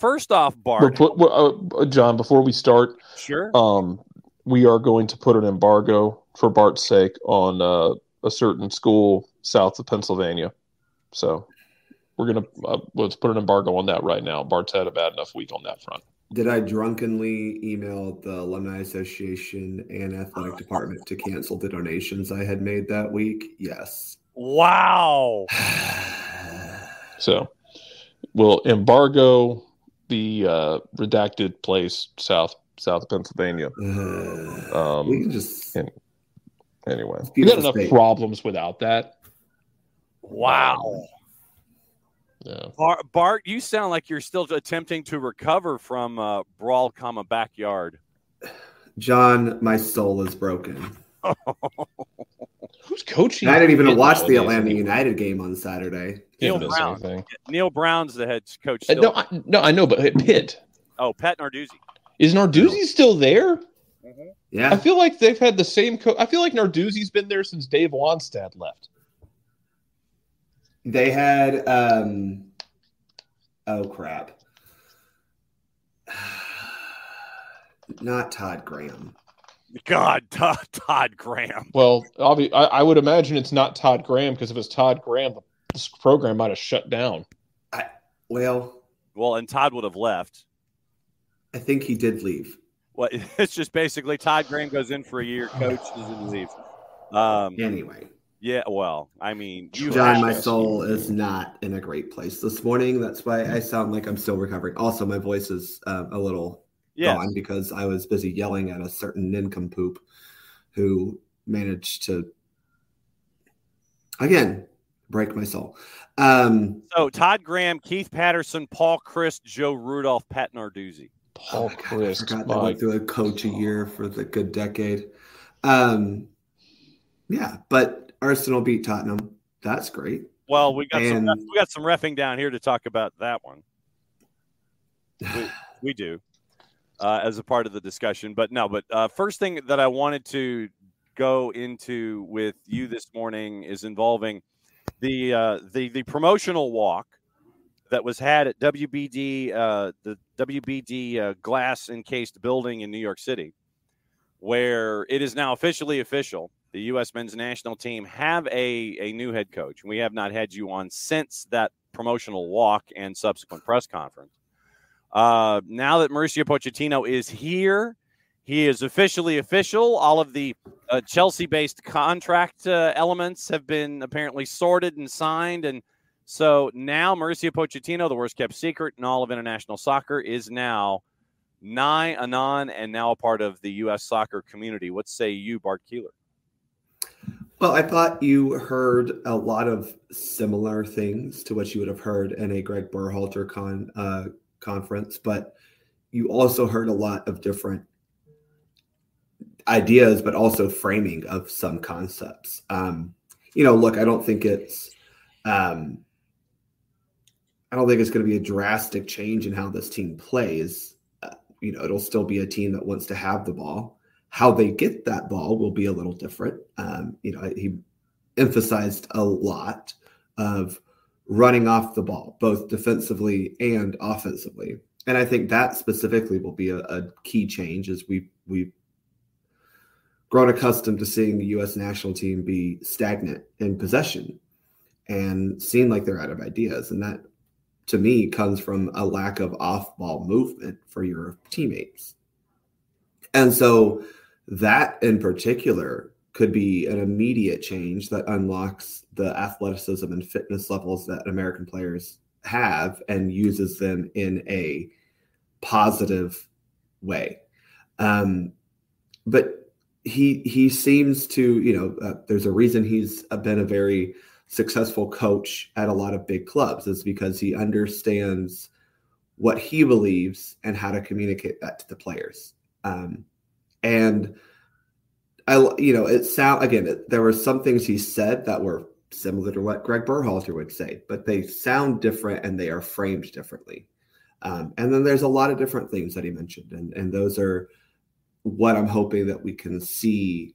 First off, Bart. John, before we start, sure. We are going to put an embargo, for Bart's sake, on a certain school south of Pennsylvania. So we're going to let's put an embargo on that right now. Bart's had a bad enough week on that front. Did I drunkenly email the Alumni Association and Athletic Department to cancel the donations I had made that week? Yes. Wow. So we'll embargo the redacted place south of Pennsylvania. We can just anyway. We got enough problems without that. Wow. Yeah. Bart, you sound like you're still attempting to recover from Brawl, Backyard. John, my soul is broken. Who's coaching? I didn't even watch the Atlanta United game on Saturday. Neil Brown's the head coach. Still. I know, but Pitt. Oh, Pat Narduzzi. Is Narduzzi still there? Mm-hmm. Yeah. I feel like they've had the same coach. I feel like Narduzzi's been there since Dave Wanstad left. They had, not Todd Graham. God, Todd Graham. Well, I would imagine it's not Todd Graham, because if it's Todd Graham, this program might have shut down. Well, and Todd would have left. I think he did leave. Well, it's just basically Todd Graham goes in for a year, coach doesn't leave. Anyway. Yeah, well, I mean... John, my soul is not in a great place this morning. That's why I sound like I'm still recovering. Also, my voice is a little gone because I was busy yelling at a certain nincompoop who managed to, again, break my soul. So, Todd Graham, Keith Patterson, Paul Chris, Joe Rudolph, Pat Narduzzi. Paul Chris. I forgot that went through a coach a year for the good decade. Yeah, but... Arsenal beat Tottenham. That's great. Well, we got some reffing down here to talk about that one. We do as a part of the discussion. But first thing that I wanted to go into with you this morning is involving the promotional walk that was had at WBD, the WBD glass-encased building in New York City, where it is now official. The U.S. men's national team have a new head coach. We have not had you on since that promotional walk and subsequent press conference. Now that Mauricio Pochettino is here, he is official. All of the Chelsea-based contract elements have been apparently sorted and signed. And so now Mauricio Pochettino, the worst-kept secret in all of international soccer, is now and now a part of the U.S. soccer community. What say you, Bart Keeler? Well, I thought you heard a lot of similar things to what you would have heard in a Greg Berhalter conference, but you also heard a lot of different ideas, but also framing of some concepts. Look, I don't think it's going to be a drastic change in how this team plays. It'll still be a team that wants to have the ball. How they get that ball will be a little different. He emphasized a lot of running off the ball, both defensively and offensively. And I think that specifically will be a key change, as we've grown accustomed to seeing the U.S. national team be stagnant in possession and seem like they're out of ideas. And that, to me, comes from a lack of off-ball movement for your teammates. And so that in particular could be an immediate change that unlocks the athleticism and fitness levels that American players have and uses them in a positive way. But he seems to, there's a reason he's been a very successful coach at a lot of big clubs, is because he understands what he believes and how to communicate that to the players. And it sound again, there were some things he said that were similar to what Greg Berhalter would say, but they sound different and they are framed differently. And then there's a lot of different things that he mentioned, and those are what I'm hoping that we can see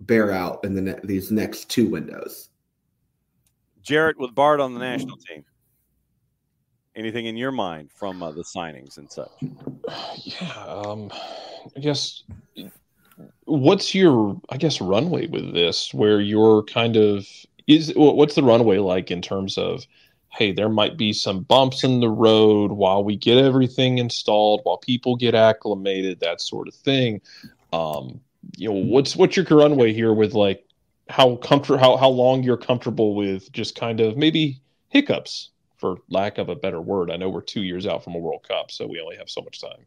bear out in these next two windows. Jarrett with Bart on the national team. anything in your mind from the signings and such? Yeah, I guess what's your, runway with this, where you're kind of what's the runway like in terms of, hey, there might be some bumps in the road while we get everything installed, while people get acclimated, that sort of thing. You know, what's your runway here with like how long you're comfortable with just kind of maybe hiccups, for lack of a better word? I know we're 2 years out from a World Cup, so we only have so much time.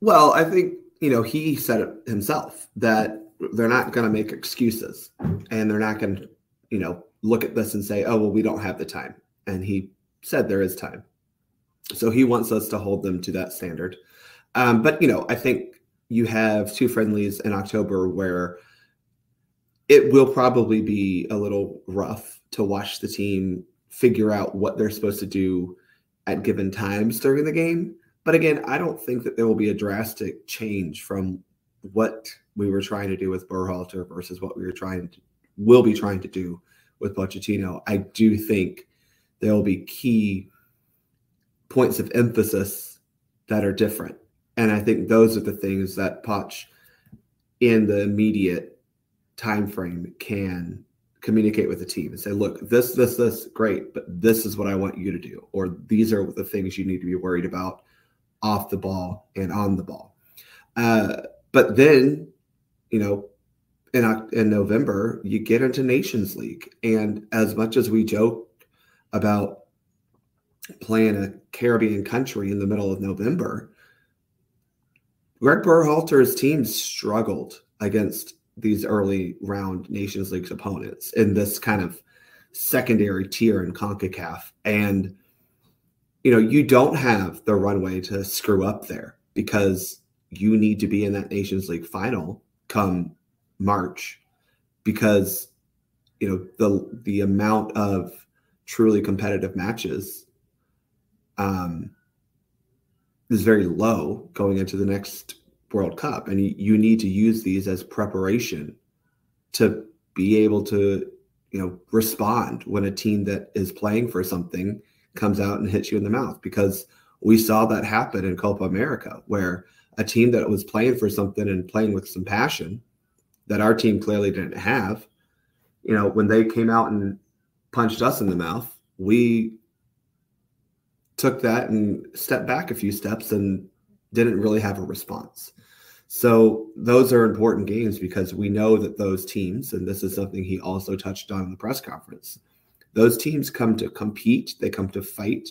Well, I think, you know, he said it himself that they're not going to make excuses, and they're not going to, you know, look at this and say, oh, well, we don't have the time. And he said there is time. So he wants us to hold them to that standard. But, you know, I think you have two friendlies in October where it will probably be a little rough to watch the team figure out what they're supposed to do at given times during the game. But again, I don't think that there will be a drastic change from what we were trying to do with Berhalter versus what we were will be trying to do with Pochettino. I do think there will be key points of emphasis that are different. And I think those are the things that Poch in the immediate time frame can communicate with the team and say, look, this, great, but this is what I want you to do, or these are the things you need to be worried about off the ball and on the ball. But then, you know, in November, you get into Nations League. And as much as we joke about playing a Caribbean country in the middle of November, Greg Berhalter's team struggled against these early round Nations League's opponents in this kind of secondary tier in CONCACAF. And, you know, you don't have the runway to screw up there because you need to be in that Nations League final come March, because, you know, the amount of truly competitive matches is very low going into the next World Cup, and you need to use these as preparation to be able to, you know, respond when a team that is playing for something comes out and hits you in the mouth, because we saw that happen in Copa America, where a team that was playing for something and playing with some passion that our team clearly didn't have, you know, when they came out and punched us in the mouth, we took that and stepped back a few steps and didn't really have a response. So those are important games, because we know that those teams, and this is something he also touched on in the press conference, those teams come to compete, they come to fight,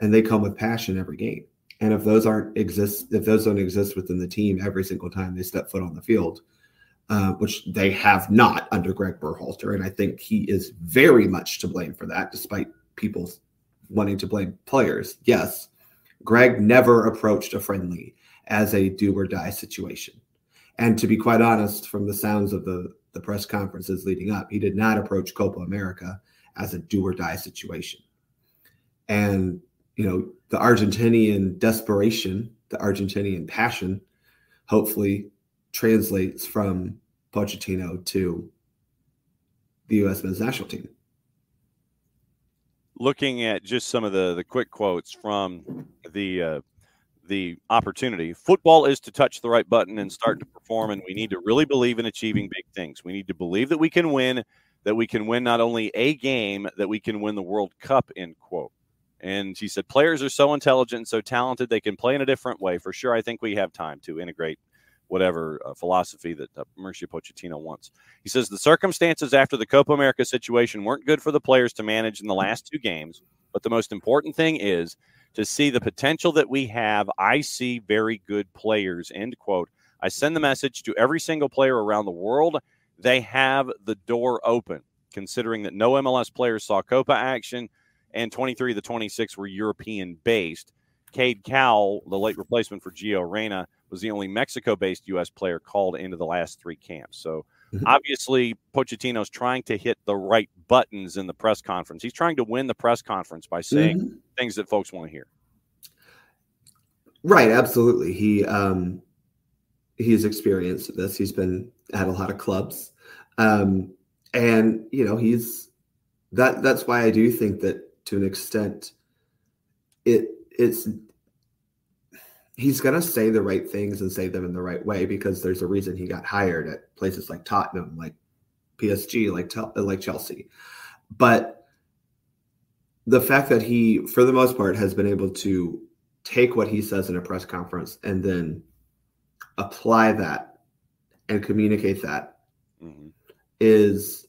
and they come with passion every game. And if those don't exist within the team every single time they step foot on the field, which they have not under Greg Berhalter. And I think he is very much to blame for that, despite people wanting to blame players. Yes, Greg never approached a friendly as a do-or-die situation. And to be quite honest, from the sounds of the press conferences leading up, he did not approach Copa America as a do-or-die situation. And, you know, the Argentinian desperation, the Argentinian passion, hopefully translates from Pochettino to the U.S. men's national team. Looking at just some of the quick quotes from the opportunity, football is to touch the right button and start to perform, and we need to really believe in achieving big things. We need to believe that we can win, not only a game, that we can win the World Cup, end quote. And she said, players are so intelligent and so talented, they can play in a different way. For sure, I think we have time to integrate whatever philosophy that Mauricio Pochettino wants. He says the circumstances after the Copa America situation weren't good for the players to manage in the last two games, but the most important thing is to see the potential that we have. I see very good players, end quote. I send the message to every single player around the world. They have the door open, considering that no MLS players saw Copa action, and 23 of the 26 were European-based. Cade Cowell, the late replacement for Gio Reyna, was the only Mexico-based U.S. player called into the last three camps. So obviously Pochettino's trying to hit the right buttons in the press conference. He's trying to win the press conference by saying things that folks want to hear. Right, absolutely. He's experienced this. He's been at a lot of clubs. And, you know, that's why I do think that to an extent he's going to say the right things and say them in the right way, because there's a reason he got hired at places like Tottenham, like PSG, like Chelsea. But the fact that he, for the most part, has been able to take what he says in a press conference and then apply that and communicate that is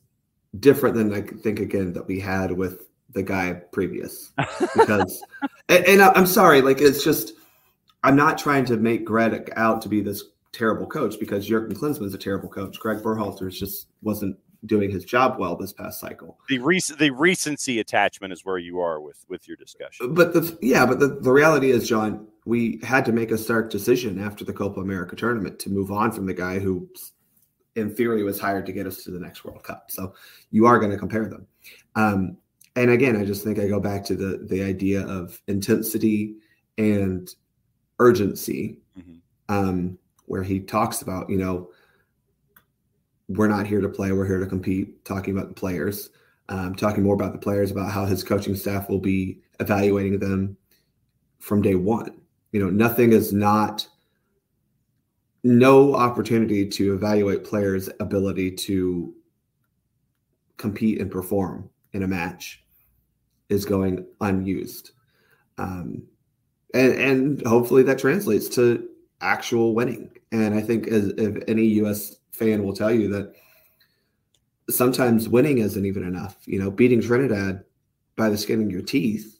different than I think, again, that we had with the guy previous. Because, and I'm sorry, like, it's just, I'm not trying to make Greg out to be this terrible coach, because Jurgen Klinsmann's a terrible coach. Greg Berhalter just wasn't doing his job well this past cycle. The recency attachment is where you are with your discussion. But the reality is, John, we had to make a stark decision after the Copa America tournament to move on from the guy who, in theory, was hired to get us to the next World Cup. So you are going to compare them. And again, I just think I go back to the idea of intensity and urgency, where he talks about, you know, we're not here to play, we're here to compete, talking about the players, talking more about the players, about how his coaching staff will be evaluating them from day one. You know, no opportunity to evaluate players' ability to compete and perform in a match is going unused. And hopefully that translates to actual winning. And I think if any U.S. fan will tell you that sometimes winning isn't even enough. You know, beating Trinidad by the skin of your teeth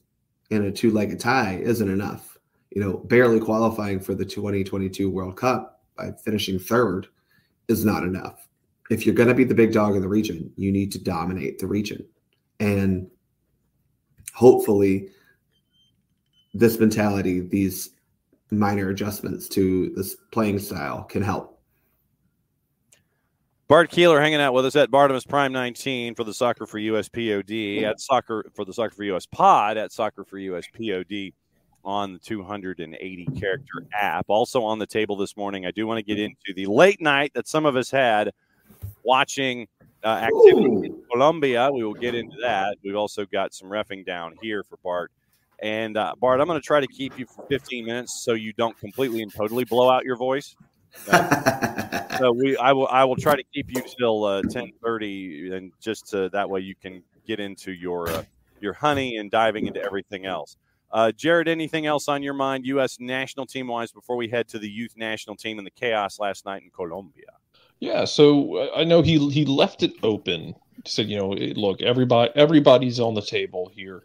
in a two-legged tie isn't enough. You know, barely qualifying for the 2022 World Cup by finishing third is not enough. If you're going to be the big dog in the region, you need to dominate the region. And hopefully this mentality, these minor adjustments to this playing style, can help. Bart Keeler hanging out with us at Bartimus Prime 19 for the Soccer for US POD at Soccer for the Soccer for US Pod at Soccer for US POD on the 280 character app. Also on the table this morning, I do want to get into the late night that some of us had watching activity in Colombia. We will get into that. We've also got some reffing down here for Bart. And Bart, I'm going to try to keep you for 15 minutes so you don't completely and totally blow out your voice. So I will try to keep you till 10:30, and just that way you can get into your honey and diving into everything else. Jared, anything else on your mind, U.S. national team wise, before we head to the youth national team and the chaos last night in Colombia? Yeah, so I know he left it open. He said, you know, look, everybody's on the table here.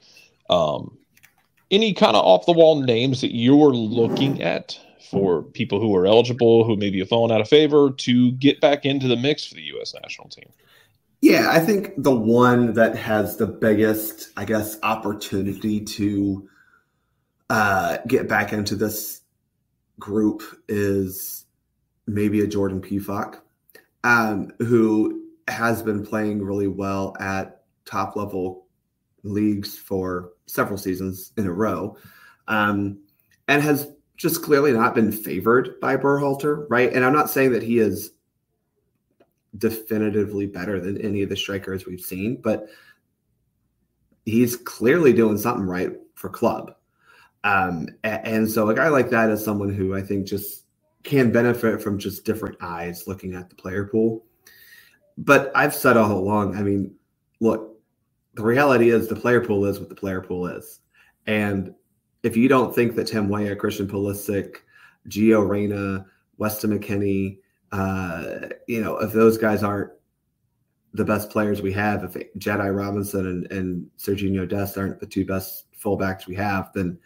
Any kind of off-the-wall names that you're looking at for people who are eligible, who maybe have fallen out of favor, to get back into the mix for the U.S. national team? Yeah, I think the one that has the biggest, I guess, opportunity to get back into this group is maybe a Jordan Pfock, who has been playing really well at top-level leagues for several seasons in a row, and has just clearly not been favored by Berhalter, right? And I'm not saying that he is definitively better than any of the strikers we've seen, but he's clearly doing something right for club. And so a guy like that is someone who I think just can benefit from just different eyes looking at the player pool. But I've said all along, I mean, look, the reality is the player pool is what the player pool is. And if you don't think that Tim Weah, Christian Pulisic, Gio Reyna, Weston McKinney, you know, if those guys aren't the best players we have, if Jedi Robinson and Sergino Dest aren't the two best fullbacks we have, then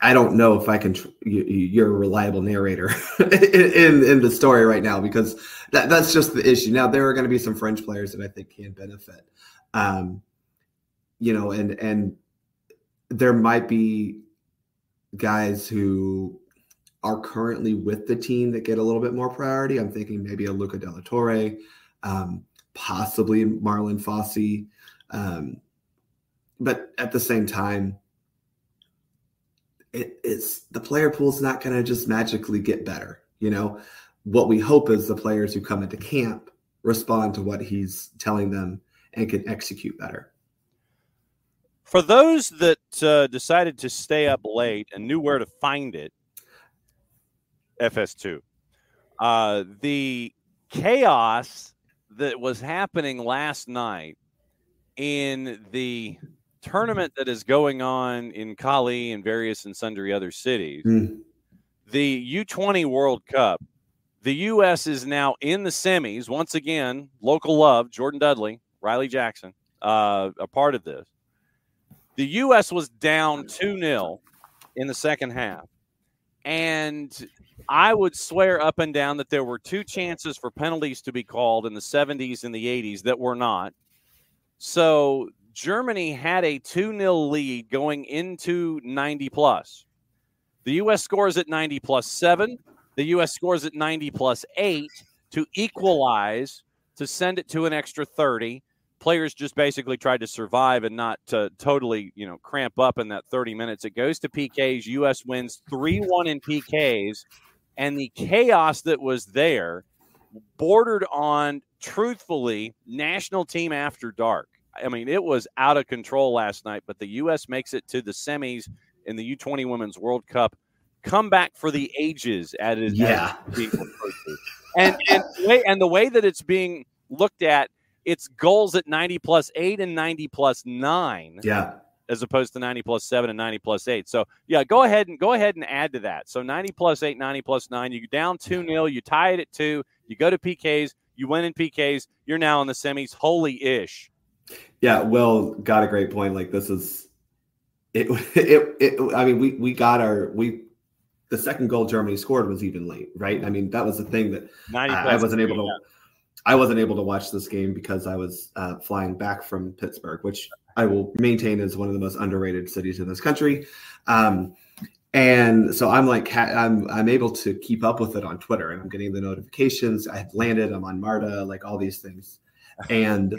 I don't know if I can you're a reliable narrator in the story right now, because that's just the issue. Now, there are going to be some French players that I think can benefit. You know, and there might be guys who are currently with the team that get a little bit more priority. I'm thinking maybe a Luca De La Torre, possibly Marlon Fossey. But at the same time, it's the player pool's not going to just magically get better. You know, what we hope is the players who come into camp respond to what he's telling them and can execute better. For those that decided to stay up late and knew where to find it, FS2, the chaos that was happening last night in the tournament that is going on in Cali and various and sundry other cities, the U20 World Cup, the U.S. is now in the semis. Once again, local love, Jordan Dudley, Riley Jackson, a part of this. The U.S. was down 2-0 in the second half, and I would swear up and down that there were two chances for penalties to be called in the 70s and the 80s that were not. So Germany had a 2-0 lead going into 90-plus. The U.S. scores at 90+7. The U.S. scores at 90+8 to equalize, to send it to an extra 30. Players just basically tried to survive and not to totally, you know, cramp up in that 30 minutes. It goes to PKs. U.S. wins 3-1 in PKs. And the chaos that was there bordered on, truthfully, national team after dark. I mean, it was out of control last night, but the U.S. makes it to the semis in the U20 Women's World Cup. Comeback for the ages at it. Yeah. And the way that it's being looked at, it's goals at 90+8 and 90+9. Yeah. As opposed to 90+7 and 90+8. So yeah, go ahead and add to that. So 90+8, 90+9, you down 2-0, you tie it at 2, you go to PKs, you win in PKs, you're now in the semis. Holy ish. Yeah, Will got a great point. Like this is it I mean, the second goal Germany scored was even late, right? I mean, that was the thing that I wasn't able to watch this game because I was flying back from Pittsburgh, which I will maintain is one of the most underrated cities in this country. And so I'm like, I'm able to keep up with it on Twitter, and I'm getting the notifications. I have landed. I'm on Marta, like all these things. And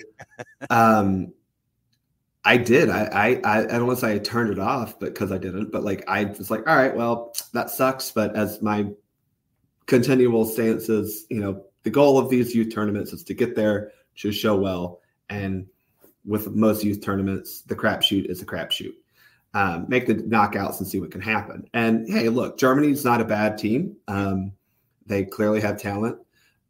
I did. I don't want to say I turned it off because I didn't, but like, I was like, all right, well, that sucks. But as my continual stance is, you know, the goal of these youth tournaments is to get there, to show well. And with most youth tournaments, the crapshoot is a crapshoot. Make the knockouts and see what can happen. And hey, look, Germany's not a bad team. They clearly have talent.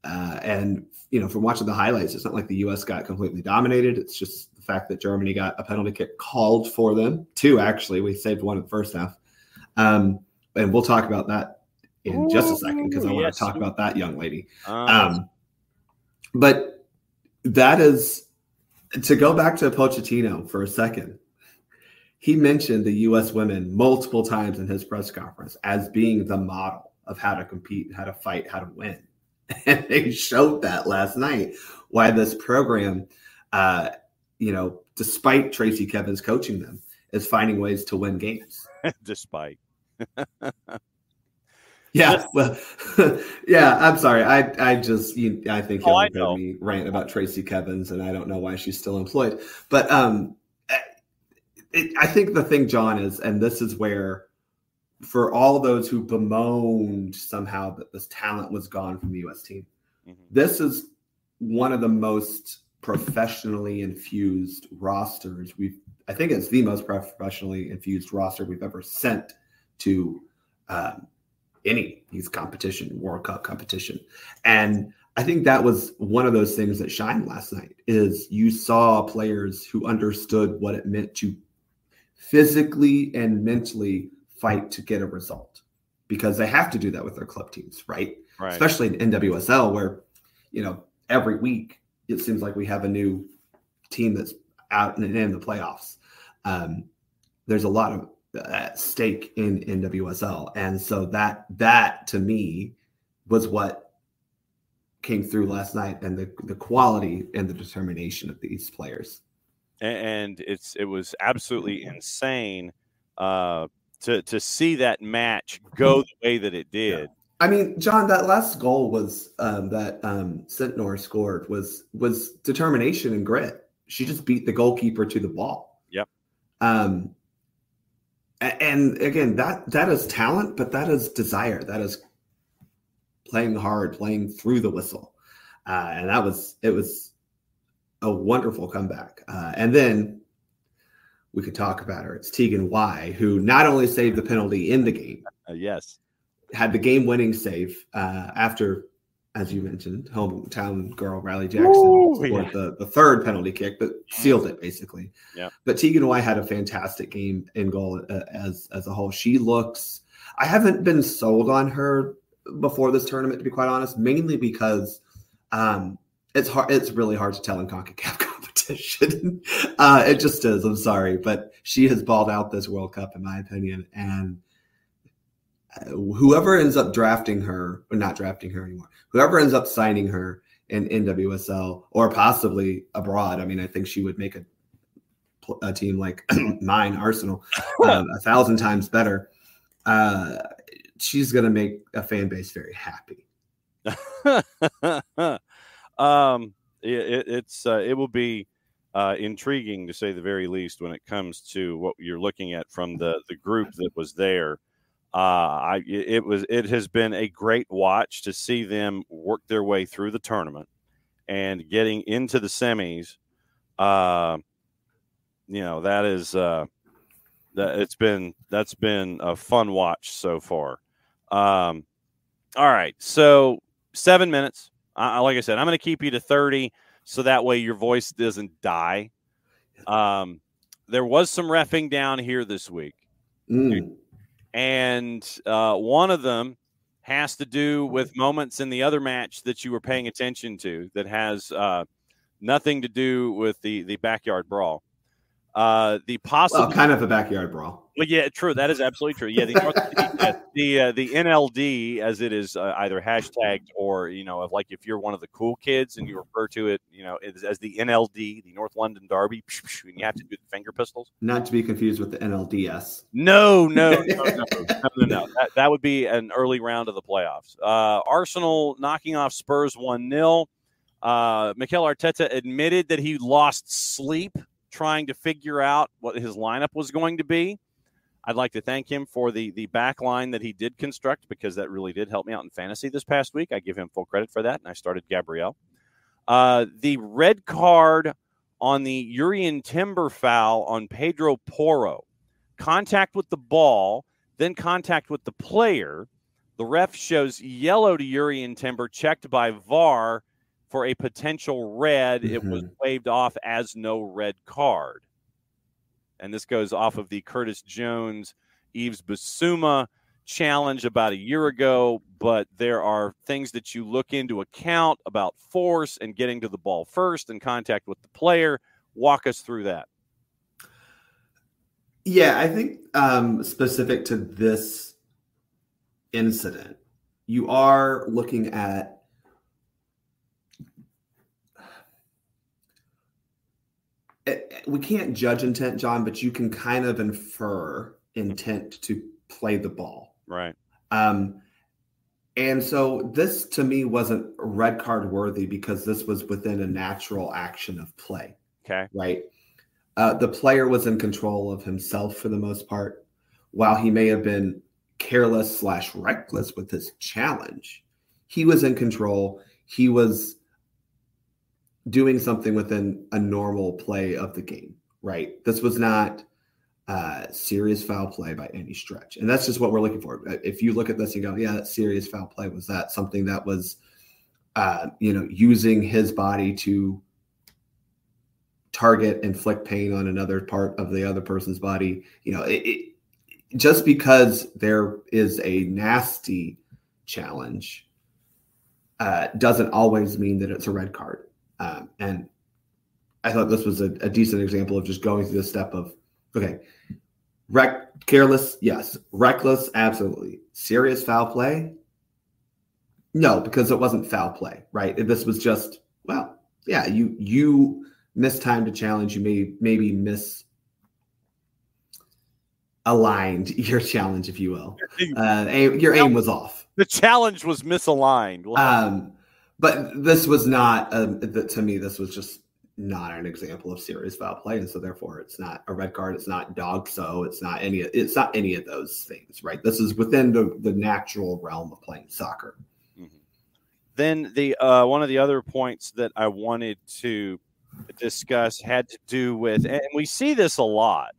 And, you know, from watching the highlights, it's not like the U.S. got completely dominated. It's just the fact that Germany got a penalty kick called for them. Two, actually. We saved one in the first half. And we'll talk about that in just a second, because I want to talk about that young lady. But that is, to go back to Pochettino for a second, he mentioned the U.S. women multiple times in his press conference as being the model of how to compete, how to fight, how to win. And they showed that last night, why this program, you know, despite Tracy Kevin's coaching them, is finding ways to win games. Despite. Yeah, well, yeah. I'm sorry. I think you'll hear me rant about Tracy Kevins, and I don't know why she's still employed. But I think the thing, John, is, and this is where, for all those who bemoaned somehow that this talent was gone from the U.S. team, this is one of the most professionally infused rosters I think it's the most professionally infused roster we've ever sent to. Any youth competition, World Cup competition. And I think that was one of those things that shined last night, is you saw players who understood what it meant to physically and mentally fight to get a result, because they have to do that with their club teams, right? Especially in NWSL, where, you know, every week it seems like we have a new team that's out and in the playoffs. There's a lot of stake in NWSL, and so that to me was what came through last night, and the quality and the determination of these players. And it was absolutely insane to see that match go the way that it did. Yeah. I mean, John, that last goal was that Centnor scored was determination and grit. She just beat the goalkeeper to the ball. Yep. And again, that is talent, but that is desire. That is playing hard, playing through the whistle. And it was a wonderful comeback. And then we could talk about her. It's Tegan Wye, who not only saved the penalty in the game, yes, had the game-winning save after, as you mentioned, hometown girl Riley Jackson scored the third penalty kick, but sealed it basically. Yeah. But Tegan Wye had a fantastic game in goal as a whole. She looks. I haven't been sold on her before this tournament, to be quite honest, mainly because it's hard. It's really hard to tell in CONCACAF competition. It just is. I'm sorry, but she has balled out this World Cup, in my opinion, and. Whoever ends up drafting her, or not drafting her anymore, whoever ends up signing her in NWSL or possibly abroad, I mean, I think she would make a team like mine, Arsenal, 1,000 times better. She's going to make a fan base very happy. It will be intriguing, to say the very least, when it comes to what you're looking at from the group that was there. It has been a great watch to see them work their way through the tournament and getting into the semis. That's been a fun watch so far. All right. So 7 minutes, like I said, I'm going to keep you to 30. So that way your voice doesn't die. There was some reffing down here this week. And one of them has to do with moments in the other match that you were paying attention to that has nothing to do with the backyard brawl. Kind of a backyard brawl. Well, yeah, true. That is absolutely true. Yeah, the NLD, as it is either hashtagged or, like if you're one of the cool kids and you refer to it, as the NLD, the North London Derby, and you have to do the finger pistols. Not to be confused with the NLDS. No. That would be an early round of the playoffs. Arsenal knocking off Spurs 1-0. Mikel Arteta admitted that he lost sleep trying to figure out what his lineup was going to be. I'd like to thank him for the back line that he did construct, because that really did help me out in fantasy this past week. I give him full credit for that, and I started Gabrielle. The red card on the Urien Timber foul on Pedro Porro. Contact with the ball, then contact with the player. The ref shows yellow to Urien Timber, checked by VAR for a potential red. It was waved off as no red card. And this goes off of the Curtis Jones, Yves Bissouma challenge about a year ago. But there are things that you look into account about force and getting to the ball first and contact with the player. Walk us through that. Yeah, I think specific to this incident, you are looking at we can't judge intent, John, but you can kind of infer intent to play the ball. Right. And so this, to me, wasn't red card worthy because this was within a natural action of play. Okay. Right. The player was in control of himself for the most part. While he may have been careless/reckless with his challenge, he was in control. He was doing something within a normal play of the game, right? This was not serious foul play by any stretch. And that's just what we're looking for. If you look at this and go, yeah, that's serious foul play. Was that something that was, using his body to target, inflict pain on another part of the other person's body? Just because there is a nasty challenge doesn't always mean that it's a red card. And I thought this was a decent example of just going through the step of, okay, careless, yes. Reckless, absolutely. Serious foul play? No, because it wasn't foul play, right? This was just, well, yeah, you missed time to challenge. You maybe misaligned your challenge, if you will. Your aim was off. The challenge was misaligned. But this was not, to me, this was just not an example of serious foul play. And so therefore it's not a red card. It's not dog-so. It's not any of those things, right? This is within the natural realm of playing soccer. Mm-hmm. Then one of the other points that I wanted to discuss had to do with, and we see this a lot,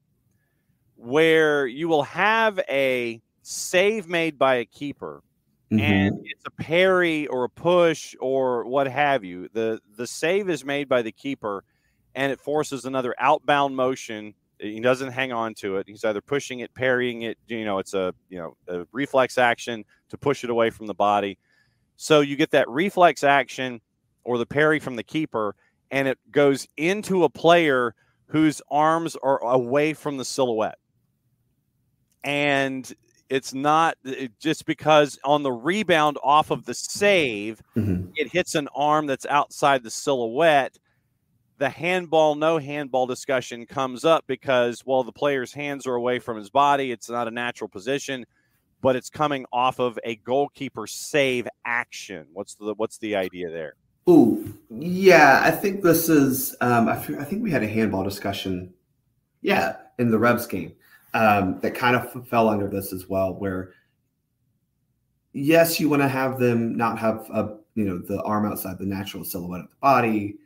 where you will have a save made by a keeper, mm-hmm. and it's a parry or a push or what have you. The save is made by the keeper, and it forces another outbound motion. He doesn't hang on to it. He's either pushing it, parrying it. You know, it's a reflex action to push it away from the body. So you get that reflex action or the parry from the keeper, and it goes into a player whose arms are away from the silhouette. And it's not just because on the rebound off of the save, mm-hmm. it hits an arm that's outside the silhouette. The handball, no handball discussion comes up because, well, the player's hands are away from his body. It's not a natural position, but it's coming off of a goalkeeper save action. What's the idea there? Ooh, yeah, I think this is I think we had a handball discussion, yeah, in the Rebs game that kind of fell under this as well, where, yes, you want to have them not have the arm outside the natural silhouette of the body.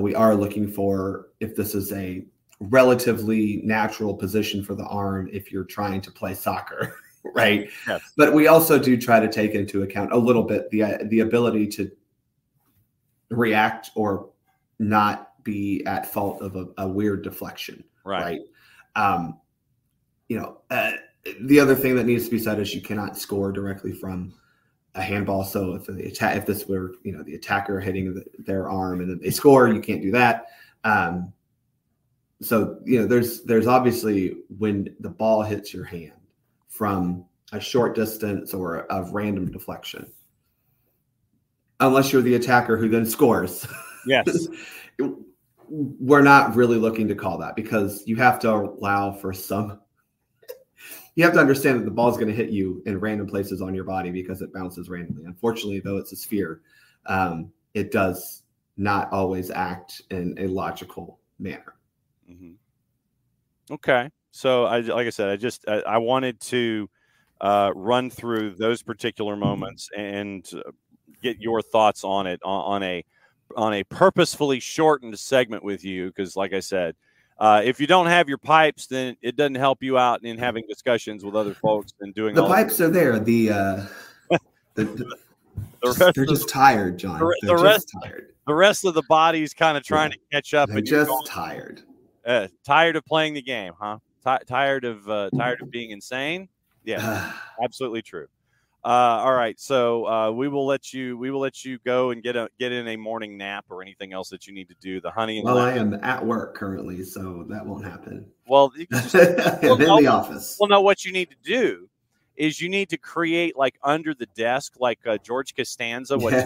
We are looking for if this is a relatively natural position for the arm if you're trying to play soccer, right? Yes. But we also do try to take into account a little bit the ability to react or not be at fault of a weird deflection, right? The other thing that needs to be said is you cannot score directly from a handball. So if this were the attacker hitting their arm and then they score, you can't do that. There's obviously when the ball hits your hand from a short distance or a random deflection, unless you're the attacker who then scores. Yes. We're not really looking to call that because you have to allow for some – you have to understand that the ball is going to hit you in random places on your body because it bounces randomly. Unfortunately, though it's a sphere, it does not always act in a logical manner. Mm-hmm. Okay. So, I wanted to run through those particular moments and get your thoughts on it on a purposefully shortened segment with you, because like I said, if you don't have your pipes, then it doesn't help you out in having discussions with other folks and doing the pipes are there. They're just tired, John. They're just tired. The rest of the body's kind of trying to catch up. They're tired. Tired of playing the game, huh? Tired of being insane. Yeah, absolutely true. All right, so we will let you go and get in a morning nap or anything else that you need to do. The honey. And I am at work currently, so that won't happen. Well, you can just, in the office. Well, no, what you need to do is you need to create like under the desk, like George Costanza. What do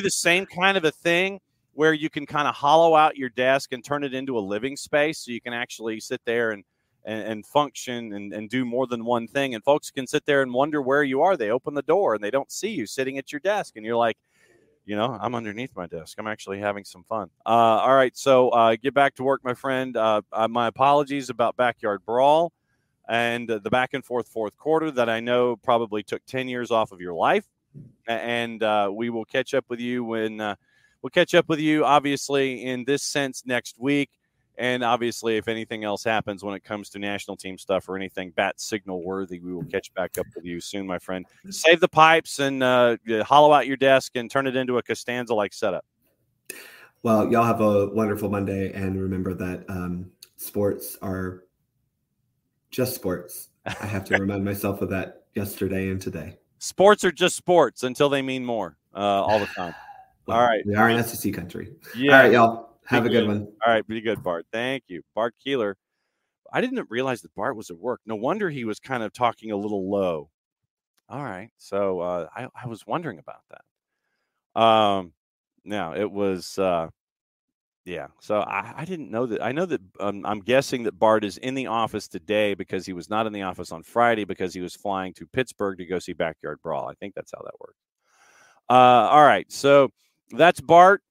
the same kind of a thing where you can kind of hollow out your desk and turn it into a living space, so you can actually sit there and function and do more than one thing. And folks can sit there and wonder where you are. They open the door and they don't see you sitting at your desk. And you're like, I'm underneath my desk. I'm actually having some fun. All right. So get back to work, my friend. My apologies about Backyard Brawl and the back and forth fourth quarter that I know probably took 10 years off of your life. And we will catch up with you obviously in this sense next week. And obviously, if anything else happens when it comes to national team stuff or anything bat signal worthy, we will catch back up with you soon, my friend. Save the pipes and hollow out your desk and turn it into a Costanza-like setup. Well, y'all have a wonderful Monday. And remember that sports are just sports. I have to remind myself of that yesterday and today. Sports are just sports until they mean more all the time. Well, all right. We are an SEC country. Yeah. All right, y'all. Have a good one. All right. Pretty good, Bart. Thank you. Bart Keeler. I didn't realize that Bart was at work. No wonder he was kind of talking a little low. All right. So I was wondering about that. Now it was. Yeah. So I didn't know that. I know that I'm guessing that Bart is in the office today because he was not in the office on Friday because he was flying to Pittsburgh to go see Backyard Brawl. I think that's how that works. All right. So that's Bart.